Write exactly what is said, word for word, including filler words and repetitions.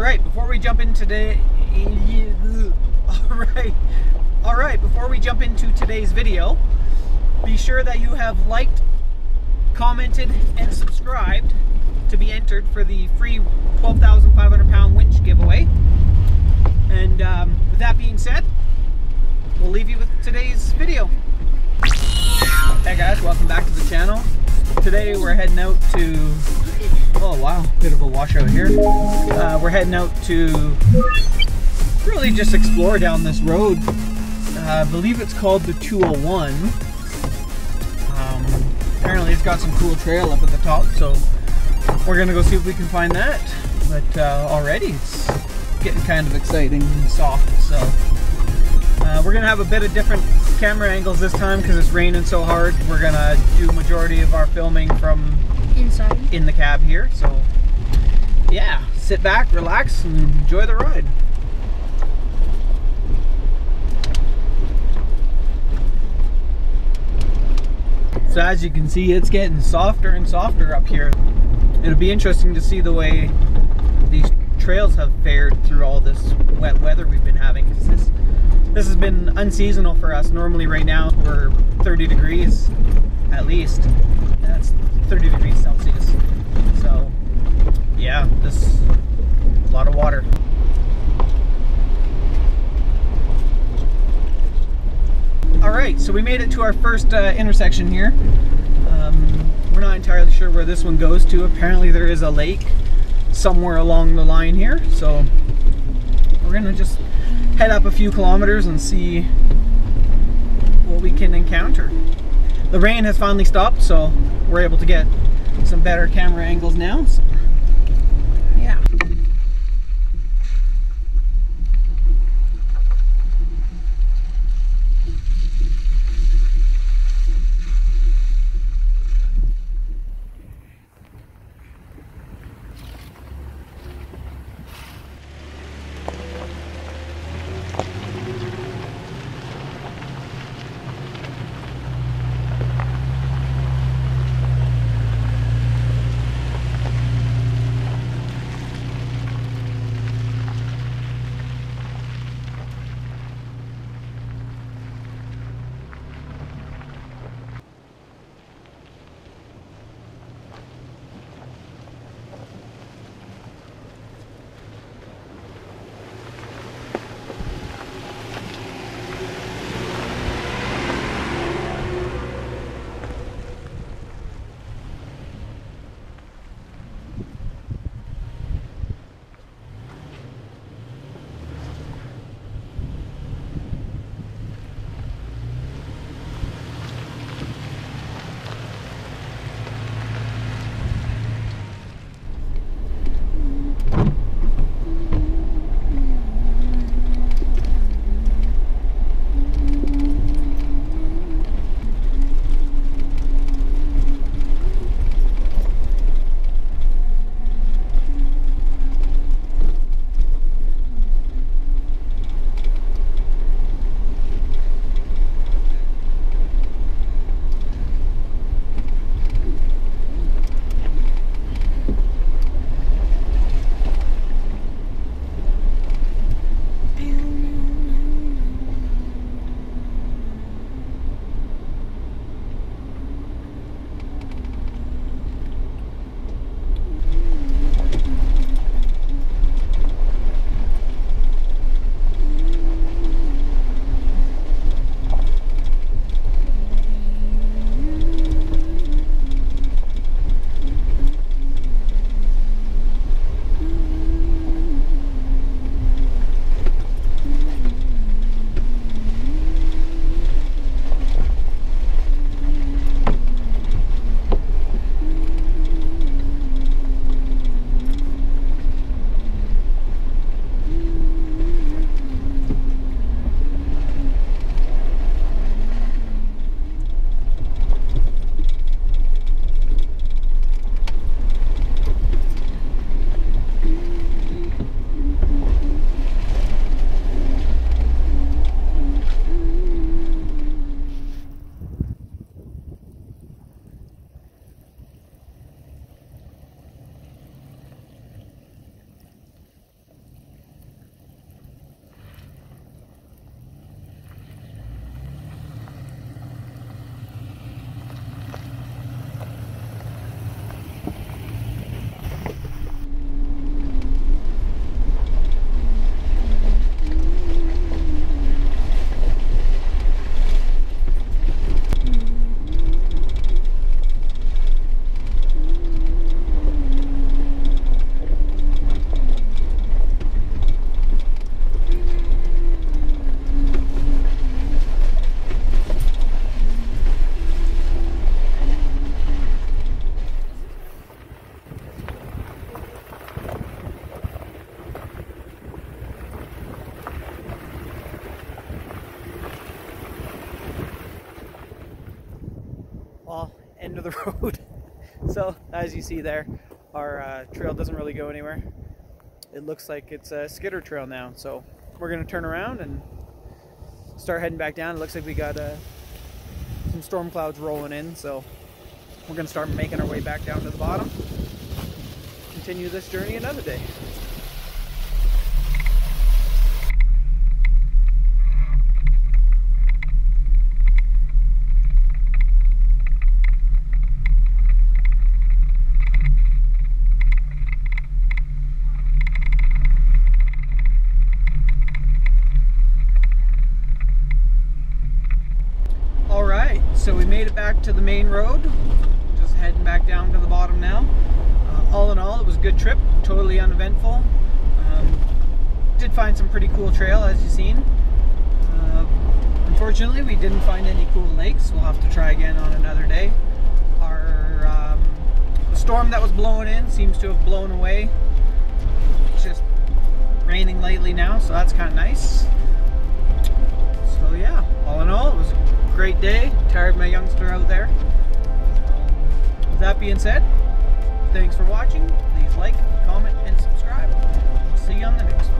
Alright, before we jump in today, alright, alright, before we jump into today's video, be sure that you have liked, commented, and subscribed to be entered for the free twelve thousand five hundred pound winch giveaway. And um, with that being said, we'll leave you with today's video. Hey guys, welcome back to the channel. Today we're heading out to, oh wow, bit of a washout here. Uh, we're heading out to really just explore down this road. Uh, I believe it's called the two oh one. Um, apparently it's got some cool trail up at the top, so we're gonna go see if we can find that. But uh, already it's getting kind of exciting and soft, so. Uh, we're gonna have a bit of different camera angles this time because it's raining so hard. We're gonna do majority of our filming from inside in the cab here. So yeah, sit back, relax, and enjoy the ride. So as you can see, it's getting softer and softer up here. It'll be interesting to see the way these trails have fared through all this wet weather we've been having. This, this has been unseasonal for us. Normally right now we're thirty degrees at least. That's thirty degrees Celsius. So yeah, this a lot of water. All right, so we made it to our first uh, intersection here. Um, we're not entirely sure where this one goes to. Apparently there is a lake somewhere along the line here. So we're gonna just head up a few kilometers and see what we can encounter. The rain has finally stopped, so we're able to get some better camera angles now. So, yeah. of the road. So as you see there, our uh, trail doesn't really go anywhere. It looks like it's a skidder trail now, so we're gonna turn around and start heading back down. It looks like we got uh, some storm clouds rolling in, so we're gonna start making our way back down to the bottom. Continue this journey another day. So we made it back to the main road, just heading back down to the bottom now. Uh, all in all, it was a good trip, totally uneventful. Um, did find some pretty cool trail, as you've seen. Uh, unfortunately, we didn't find any cool lakes. We'll have to try again on another day. Our um, the storm that was blowing in seems to have blown away. It's just raining lately now, so that's kind of nice. So yeah, all in all, it was a great day. Tired my youngster out there. With that being said, thanks for watching. Please like, comment, and subscribe. See you on the next one.